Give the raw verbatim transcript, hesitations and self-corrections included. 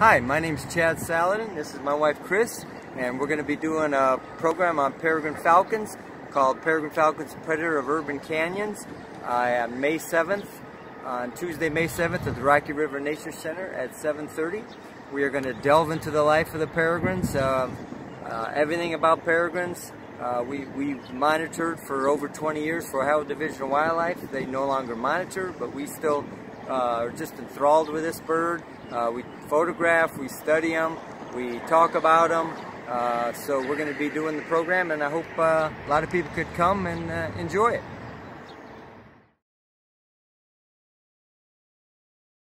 Hi, my name is Chad Saladin. This is my wife Chris, and we're going to be doing a program on peregrine falcons called Peregrine Falcons Predator of Urban Canyons uh, on May seventh, on Tuesday, May seventh at the Rocky River Nature Center at seven thirty. We are going to delve into the life of the peregrines, uh, uh, everything about peregrines. Uh, we, we've monitored for over twenty years for Ohio Division of Wildlife. They no longer monitor, but we still Uh, are just enthralled with this bird. Uh, we photograph, we study them, we talk about them. Uh, so we're going to be doing the program, and I hope uh, a lot of people could come and uh, enjoy it.